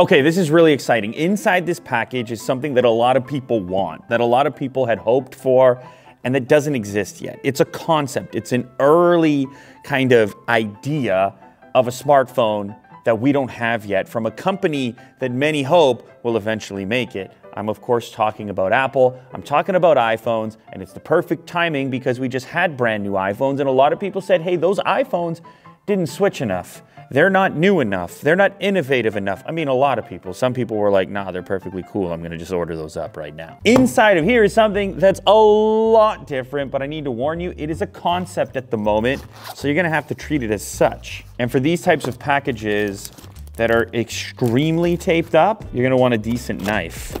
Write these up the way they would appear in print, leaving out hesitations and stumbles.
Okay, this is really exciting. Inside this package is something that a lot of people want, that a lot of people had hoped for, and that doesn't exist yet. It's a concept. It's an early kind of idea of a smartphone that we don't have yet from a company that many hope will eventually make it. I'm of course talking about Apple, I'm talking about iPhones, and it's the perfect timing because we just had brand new iPhones and a lot of people said, hey, those iPhones didn't switch enough. They're not new enough. They're not innovative enough. I mean, a lot of people. Some people were like, nah, they're perfectly cool. I'm gonna just order those up right now. Inside of here is something that's a lot different, but I need to warn you, it is a concept at the moment, so you're gonna have to treat it as such. And for these types of packages that are extremely taped up, you're gonna want a decent knife.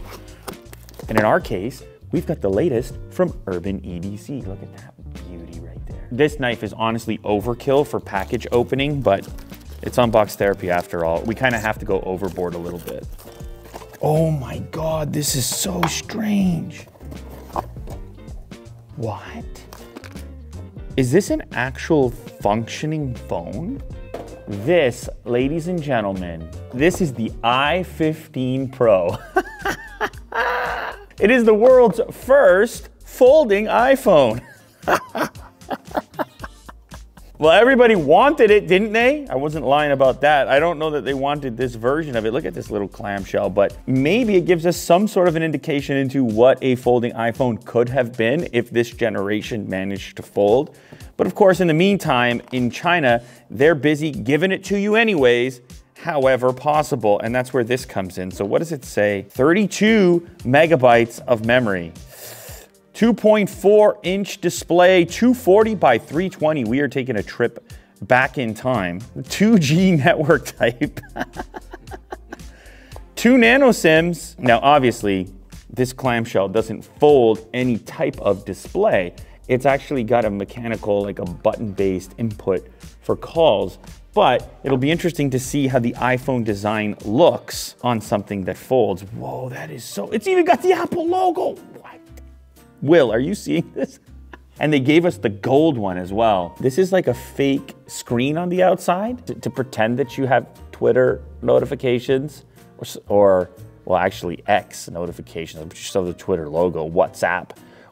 And in our case, we've got the latest from Urban EDC. Look at that beauty right there. This knife is honestly overkill for package opening, but it's Unbox Therapy after all. We kind of have to go overboard a little bit. Oh my God, this is so strange. What? Is this an actual functioning phone? This, ladies and gentlemen, this is the i15 Pro. It is the world's first folding iPhone. Well, everybody wanted it, didn't they? I wasn't lying about that. I don't know that they wanted this version of it. Look at this little clamshell, but maybe it gives us some sort of an indication into what a folding iPhone could have been if this generation managed to fold. But of course, in the meantime, in China, they're busy giving it to you anyways, however possible, and that's where this comes in. So what does it say? 32 megabytes of memory. 2.4-inch display, 240 by 320. We are taking a trip back in time. 2G network type. 2 nano SIMs. Now, obviously, this clamshell doesn't fold any type of display. It's actually got a mechanical, like a button-based input for calls, but it'll be interesting to see how the iPhone design looks on something that folds. Whoa, that is so, it's even got the Apple logo. What? Will, are you seeing this? And they gave us the gold one as well. This is like a fake screen on the outside to pretend that you have Twitter notifications or well, actually X notifications, but you saw the Twitter logo, WhatsApp,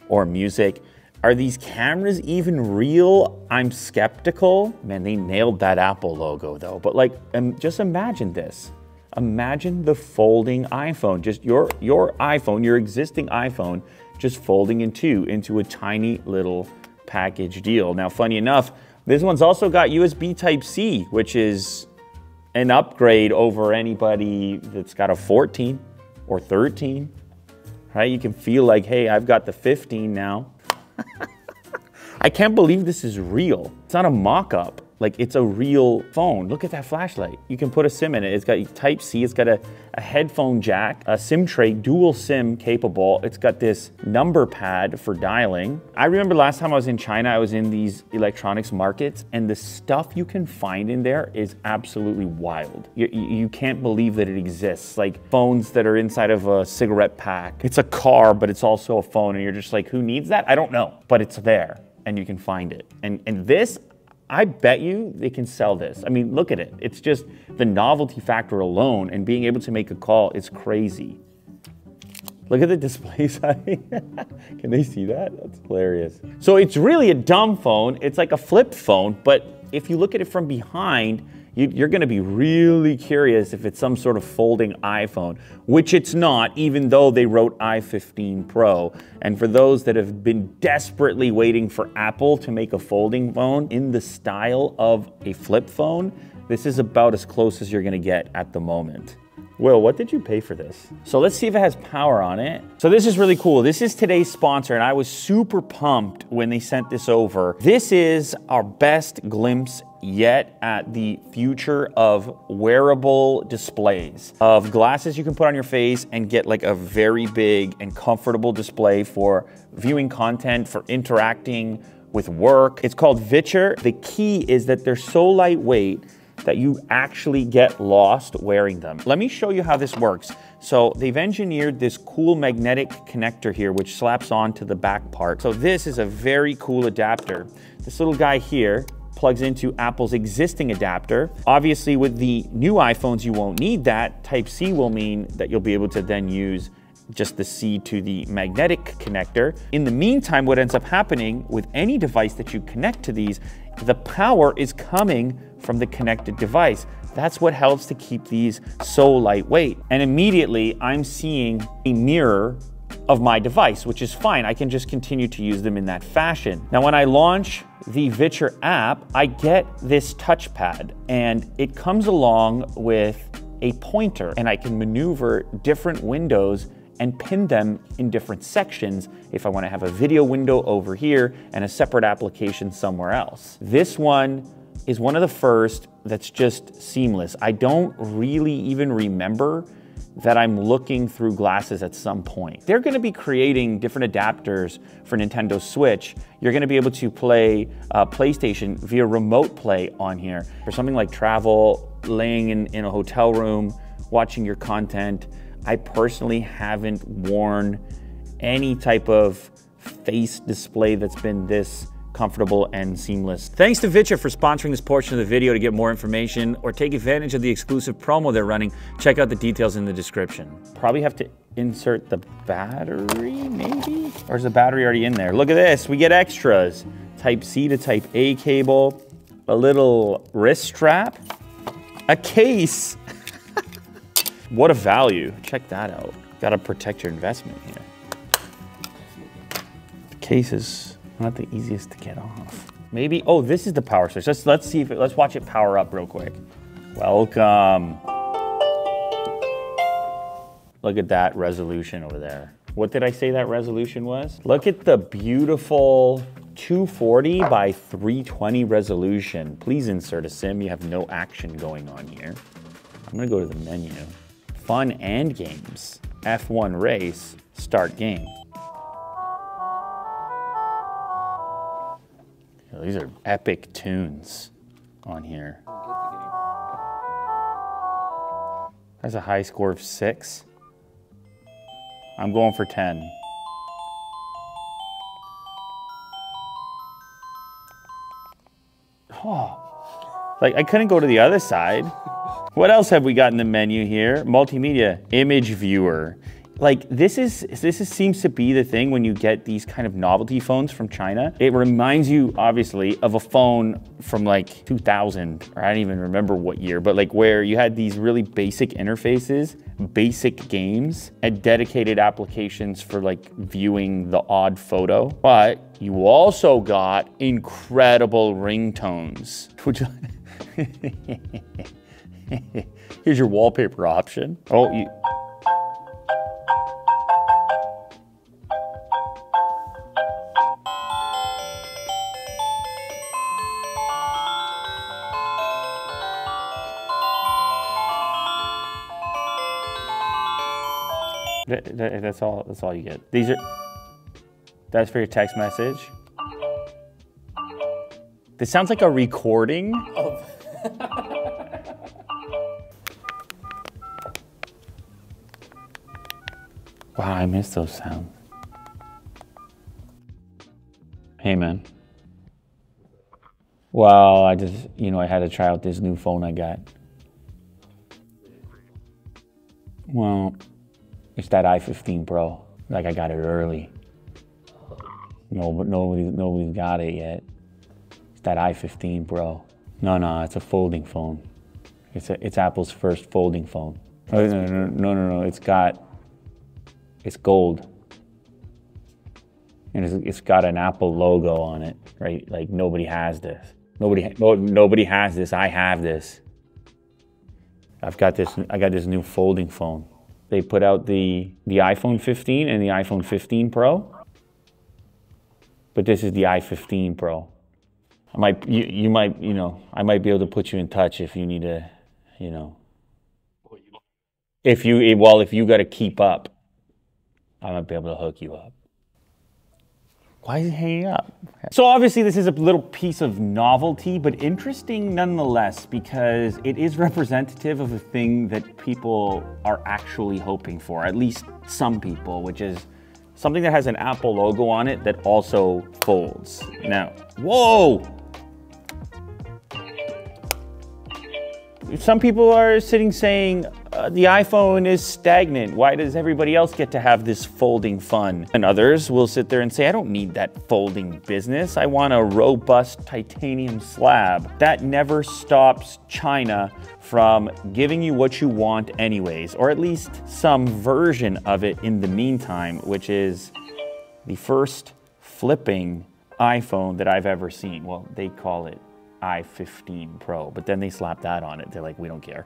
or music. Are these cameras even real? I'm skeptical. Man, they nailed that Apple logo though, but like, just imagine this. Imagine the folding iPhone, just your iPhone, your existing iPhone, just folding in two into a tiny little package deal. Now, funny enough, this one's also got USB Type-C, which is an upgrade over anybody that's got a 14 or 13, right? You can feel like, hey, I've got the 15 now. I can't believe this is real. It's not a mock-up, like it's a real phone. Look at that flashlight. You can put a SIM in it. It's got Type-C, it's got a headphone jack, a SIM tray, dual SIM capable. It's got this number pad for dialing. I remember last time I was in China, I was in these electronics markets and the stuff you can find in there is absolutely wild. You can't believe that it exists. Like phones that are inside of a cigarette pack. It's a car, but it's also a phone and you're just like, who needs that? I don't know, but it's there and you can find it. And this, I bet you they can sell this. I mean, look at it. It's just the novelty factor alone and being able to make a call is crazy. Look at the display size. Can they see that? That's hilarious. So it's really a dumb phone. It's like a flip phone, but if you look at it from behind, you're gonna be really curious if it's some sort of folding iPhone, which it's not, even though they wrote i15 Pro. And for those that have been desperately waiting for Apple to make a folding phone in the style of a flip phone, this is about as close as you're gonna get at the moment. Will, what did you pay for this? So let's see if it has power on it. So this is really cool. This is today's sponsor and I was super pumped when they sent this over. This is our best glimpse yet at the future of wearable displays, of glasses you can put on your face and get like a very big and comfortable display for viewing content, for interacting with work. It's called Viture. The key is that they're so lightweight that you actually get lost wearing them. Let me show you how this works. So they've engineered this cool magnetic connector here, which slaps onto the back part. So this is a very cool adapter. This little guy here plugs into Apple's existing adapter. Obviously, with the new iPhones, you won't need that. Type-C will mean that you'll be able to then use just the C to the magnetic connector. In the meantime, what ends up happening with any device that you connect to these, the power is coming from the connected device. That's what helps to keep these so lightweight. And immediately I'm seeing a mirror of my device, which is fine. I can just continue to use them in that fashion. Now, when I launch the Viture app, I get this touchpad and it comes along with a pointer, and I can maneuver different windows and pin them in different sections if I want to have a video window over here and a separate application somewhere else. This one is one of the first that's just seamless. I don't really even remember that I'm looking through glasses at some point. They're gonna be creating different adapters for Nintendo Switch. You're gonna be able to play PlayStation via remote play on here. For something like travel, laying in a hotel room, watching your content, I personally haven't worn any type of face display that's been this comfortable and seamless. Thanks to Viture for sponsoring this portion of the video. To get more information or take advantage of the exclusive promo they're running, check out the details in the description. Probably have to insert the battery, maybe? Or is the battery already in there? Look at this, we get extras. Type-C to Type-A cable, a little wrist strap, a case. What a value. Check that out. Got to protect your investment here. The case is not the easiest to get off. Maybe, oh, this is the power switch. Let's see if it, let's watch it power up real quick. Welcome. Look at that resolution over there. What did I say that resolution was? Look at the beautiful 240 by 320 resolution. Please insert a SIM. You have no action going on here. I'm gonna go to the menu. Fun and games, F1 race, start game. Oh, these are epic tunes on here. That's a high score of 6. I'm going for 10. Oh, like I couldn't go to the other side. What else have we got in the menu here? Multimedia, image viewer. Like this seems to be the thing when you get these kind of novelty phones from China. It reminds you obviously of a phone from like 2000, or I don't even remember what year, but like where you had these really basic interfaces, basic games, and dedicated applications for like viewing the odd photo. But you also got incredible ringtones. Which here's your wallpaper option. Oh, you. That's all you get. These are, that's for your text message. This sounds like a recording. Oh. Wow, I miss those sounds. Hey, man. Well, I just, you know, I had to try out this new phone I got. Well, it's that i15 Pro. Like, I got it early. No, but nobody's got it yet. It's that i15 Pro. No, it's a folding phone. It's Apple's first folding phone. No, it's gold, and it's got an Apple logo on it, right? Like nobody has this. Nobody has this. I have this. I've got this. I got this new folding phone. They put out the iPhone 15 and the iPhone 15 Pro, but this is the i15 Pro. I might I might be able to put you in touch if you need to, you know, if you got to keep up. I might be able to hook you up. Why is it hanging up? So obviously this is a little piece of novelty, but interesting nonetheless, because it is representative of a thing that people are actually hoping for, at least some people, which is something that has an Apple logo on it that also folds. Now, whoa! Some people are saying the iPhone is stagnant. Why does everybody else get to have this folding fun? And others will sit there and say, I don't need that folding business. I want a robust titanium slab. That never stops China from giving you what you want anyways, or at least some version of it in the meantime, which is the first flipping iPhone that I've ever seen. Well, they call it i15 Pro, but then they slap that on it. They're like, we don't care.